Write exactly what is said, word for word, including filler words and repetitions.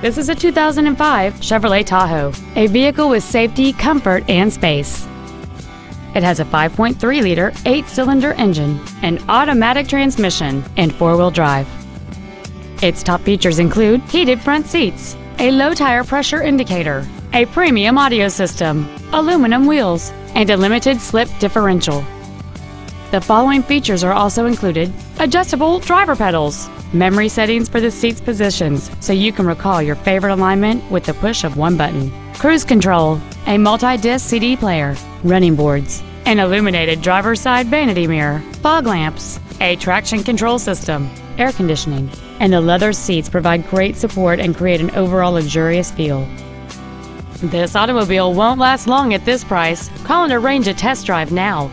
This is a two thousand five Chevrolet Tahoe, a vehicle with safety, comfort, and space. It has a five point three liter eight-cylinder engine, an automatic transmission, and four-wheel drive. Its top features include heated front seats, a low tire pressure indicator, a premium audio system, aluminum wheels, and a limited slip differential. The following features are also included: adjustable driver pedals, memory settings for the seat's positions so you can recall your favorite alignment with the push of one button, cruise control, a multi-disc C D player, running boards, an illuminated driver's side vanity mirror, fog lamps, a traction control system, air conditioning, and the leather seats provide great support and create an overall luxurious feel. This automobile won't last long at this price. Call and arrange a test drive now.